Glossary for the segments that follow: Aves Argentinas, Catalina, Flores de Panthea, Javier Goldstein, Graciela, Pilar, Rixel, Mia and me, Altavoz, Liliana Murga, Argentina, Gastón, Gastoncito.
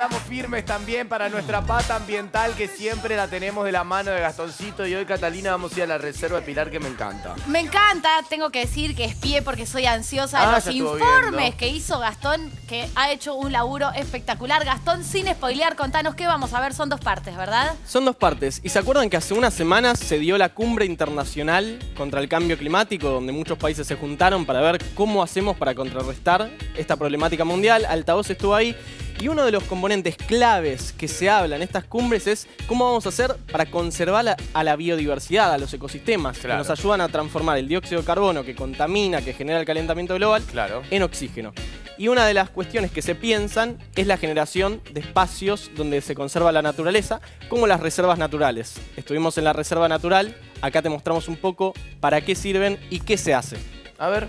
Estamos firmes también para nuestra pata ambiental, que siempre la tenemos de la mano de Gastoncito. Y hoy, Catalina, vamos a ir a la reserva de Pilar, que me encanta. Me encanta, tengo que decir que espié porque soy ansiosa de los informes que hizo Gastón, que ha hecho un laburo espectacular. Gastón, sin spoilear, contanos qué vamos a ver. Son dos partes, ¿verdad? Son dos partes. ¿Y se acuerdan que hace unas semanas se dio la cumbre internacional contra el cambio climático, donde muchos países se juntaron para ver cómo hacemos para contrarrestar esta problemática mundial? Altavoz estuvo ahí. Y uno de los componentes claves que se habla en estas cumbres es cómo vamos a hacer para conservar a la biodiversidad, a los ecosistemas, claro, que nos ayudan a transformar el dióxido de carbono que contamina, que genera el calentamiento global, claro, en oxígeno. Y una de las cuestiones que se piensan es la generación de espacios donde se conserva la naturaleza, como las reservas naturales. Estuvimos en la reserva natural, acá te mostramos un poco para qué sirven y qué se hace. A ver...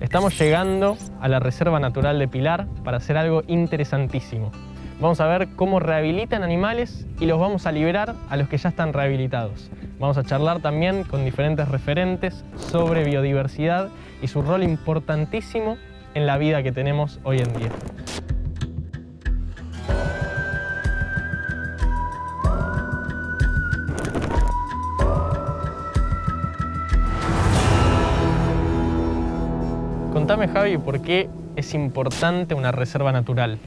Estamos llegando a la Reserva Natural de Pilar para hacer algo interesantísimo. Vamos a ver cómo rehabilitan animales y los vamos a liberar a los que ya están rehabilitados. Vamos a charlar también con diferentes referentes sobre biodiversidad y su rol importantísimo en la vida que tenemos hoy en día. Contame, Javi, ¿por qué es importante una reserva natural?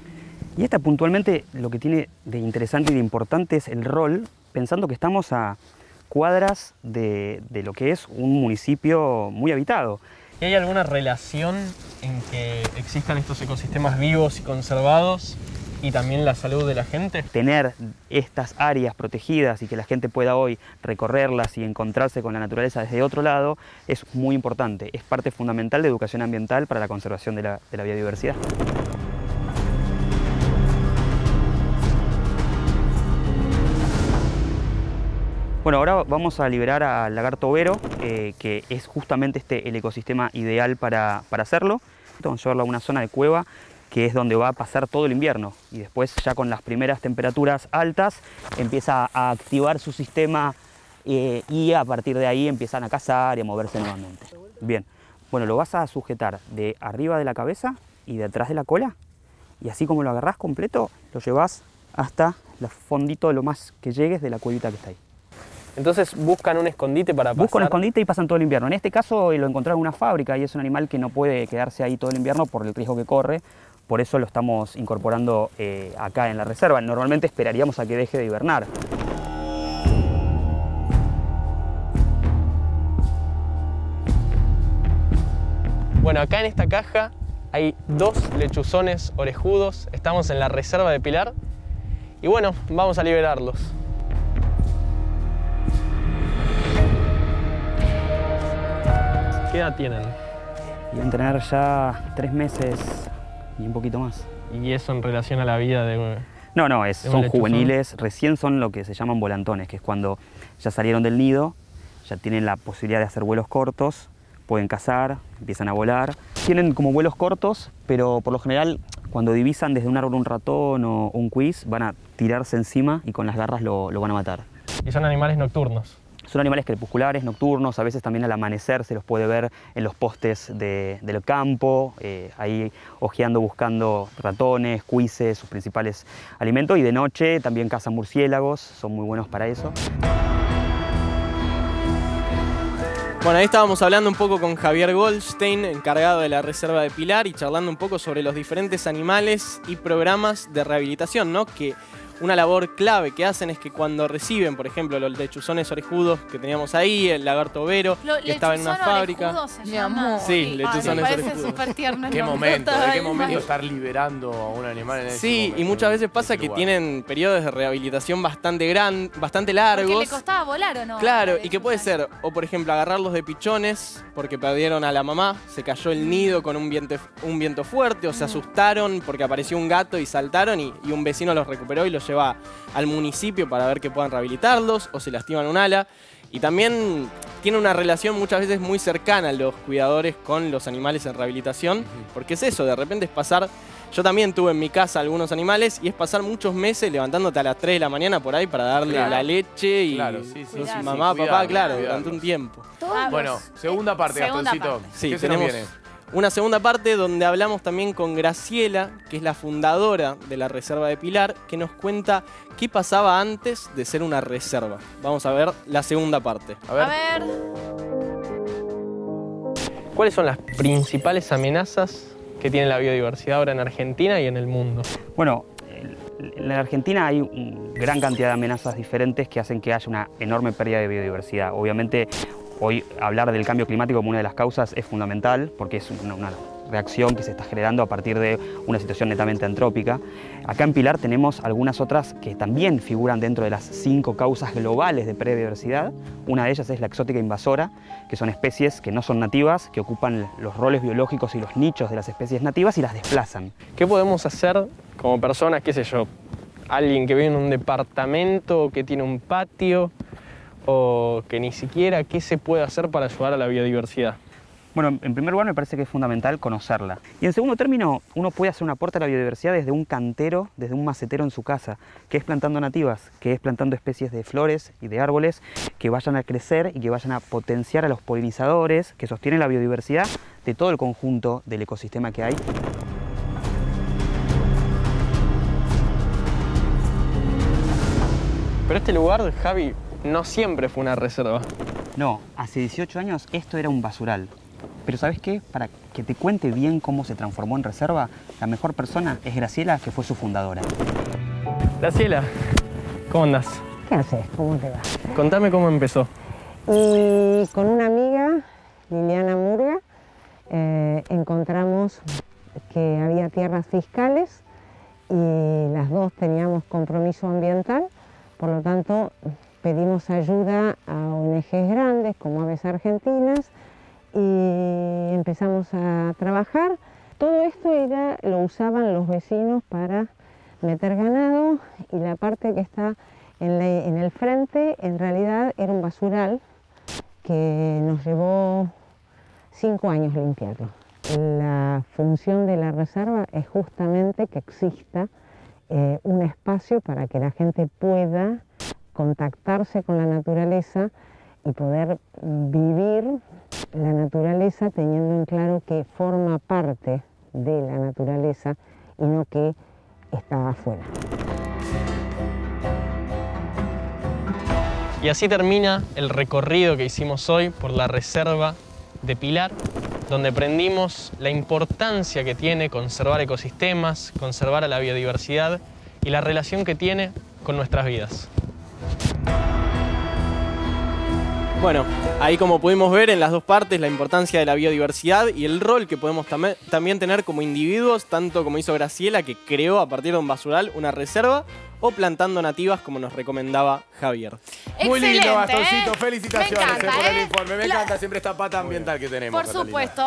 Y esta puntualmente lo que tiene de interesante y de importante es el rol, pensando que estamos a cuadras de lo que es un municipio muy habitado. ¿Y hay alguna relación en que existan estos ecosistemas vivos y conservados y también la salud de la gente? Tener estas áreas protegidas y que la gente pueda hoy recorrerlas y encontrarse con la naturaleza desde otro lado es muy importante. Es parte fundamental de educación ambiental para la conservación de la biodiversidad. Bueno, ahora vamos a liberar al lagarto overo, que es justamente el ecosistema ideal para hacerlo. Vamos a llevarlo a una zona de cueva, que es donde va a pasar todo el invierno, y después ya con las primeras temperaturas altas empieza a activar su sistema y a partir de ahí empiezan a cazar y a moverse nuevamente. Bien, bueno, lo vas a sujetar de arriba de la cabeza y de atrás de la cola, y así como lo agarrás completo, lo llevas hasta el fondito, lo más que llegues de la cuevita que está ahí. Entonces buscan un escondite para pasar. Buscan un escondite y pasan todo el invierno. En este caso lo encontraron en una fábrica y es un animal que no puede quedarse ahí todo el invierno por el riesgo que corre. Por eso lo estamos incorporando acá en la reserva. Normalmente esperaríamos a que deje de hibernar. Bueno, acá en esta caja hay dos lechuzones orejudos. Estamos en la reserva de Pilar. Y bueno, vamos a liberarlos. ¿Qué edad tienen? Deben tener ya 3 meses... y un poquito más. ¿Y eso en relación a la vida de...? No, no, son juveniles, recién son lo que se llaman volantones, que es cuando ya salieron del nido, ya tienen la posibilidad de hacer vuelos cortos, pueden cazar, empiezan a volar. Tienen como vuelos cortos, pero por lo general cuando divisan desde un árbol un ratón o un cuis, van a tirarse encima y con las garras lo van a matar. ¿Y son animales nocturnos? Son animales crepusculares, nocturnos, a veces también al amanecer se los puede ver en los postes del campo, ahí ojeando, buscando ratones, cuises, sus principales alimentos, y de noche también cazan murciélagos, son muy buenos para eso. Bueno, ahí estábamos hablando un poco con Javier Goldstein, encargado de la Reserva de Pilar, y charlando un poco sobre los diferentes animales y programas de rehabilitación, ¿no? Que una labor clave que hacen es que cuando reciben, por ejemplo, los lechuzones orejudos que teníamos ahí, el lagarto overo, que estaba en una fábrica. Se llama. Sí, lechuzones orejudos. Qué momento, ¿de qué momento estar liberando a un animal en ese momento? Y muchas veces pasa que tienen periodos de rehabilitación bastante largos. Porque le costaba volar, ¿o no? Claro, y que puede ser, o por ejemplo, agarrarlos de pichones porque perdieron a la mamá, se cayó el nido con un viento fuerte, o se asustaron porque apareció un gato y saltaron y un vecino los recuperó y los lleva al municipio para ver que puedan rehabilitarlos, o se lastiman un ala. Y también tiene una relación muchas veces muy cercana los cuidadores con los animales en rehabilitación, porque es eso, de repente es pasar Yo también tuve en mi casa algunos animales y es pasar muchos meses levantándote a las 3 de la mañana por ahí para darle la leche y mamá, papá, durante un tiempo. Bueno, segunda parte, Gastoncito. Sí, ¿qué se nos viene? Una segunda parte donde hablamos también con Graciela, que es la fundadora de la Reserva de Pilar, que nos cuenta qué pasaba antes de ser una reserva. Vamos a ver la segunda parte. A ver. A ver. ¿Cuáles son las principales amenazas que tiene la biodiversidad ahora en Argentina y en el mundo? Bueno, en la Argentina hay una gran cantidad de amenazas diferentes que hacen que haya una enorme pérdida de biodiversidad. Obviamente, hoy hablar del cambio climático como una de las causas es fundamental porque es una reacción que se está generando a partir de una situación netamente antrópica. Acá en Pilar tenemos algunas otras que también figuran dentro de las 5 causas globales de pérdida de biodiversidad. Una de ellas es la exótica invasora, que son especies que no son nativas, que ocupan los roles biológicos y los nichos de las especies nativas y las desplazan. ¿Qué podemos hacer como personas, qué sé yo, alguien que vive en un departamento, que tiene un patio, o que ni siquiera, qué se puede hacer para ayudar a la biodiversidad? Bueno, en primer lugar me parece que es fundamental conocerla. Y en segundo término, uno puede hacer un aporte a la biodiversidad desde un cantero, desde un macetero en su casa, que es plantando nativas, que es plantando especies de flores y de árboles que vayan a crecer y que vayan a potenciar a los polinizadores que sostienen la biodiversidad de todo el conjunto del ecosistema que hay. Pero este lugar, Javi, no siempre fue una reserva. No, hace 18 años esto era un basural. Pero ¿sabes qué? Para que te cuente bien cómo se transformó en reserva, la mejor persona es Graciela, que fue su fundadora. Graciela, ¿cómo andás? ¿Qué haces? ¿Cómo te va? Contame cómo empezó. Y con una amiga, Liliana Murga, encontramos que había tierras fiscales y las dos teníamos compromiso ambiental, por lo tanto pedimos ayuda a ONGs grandes como Aves Argentinas y empezamos a trabajar. Todo esto lo usaban los vecinos para meter ganado y la parte que está en el frente en realidad era un basural que nos llevó 5 años limpiarlo. La función de la reserva es justamente que exista un espacio para que la gente pueda contactarse con la naturaleza y poder vivir la naturaleza teniendo en claro que forma parte de la naturaleza y no que está afuera. Y así termina el recorrido que hicimos hoy por la Reserva de Pilar, donde aprendimos la importancia que tiene conservar ecosistemas, conservar a la biodiversidad y la relación que tiene con nuestras vidas. Bueno, ahí como pudimos ver en las dos partes la importancia de la biodiversidad y el rol que podemos también tener como individuos, tanto como hizo Graciela, que creó a partir de un basural una reserva, o plantando nativas como nos recomendaba Javier. ¡Excelente! Muy lindo, Gastoncito, felicitaciones por el informe. Me encanta siempre esta pata ambiental que tenemos. Por supuesto.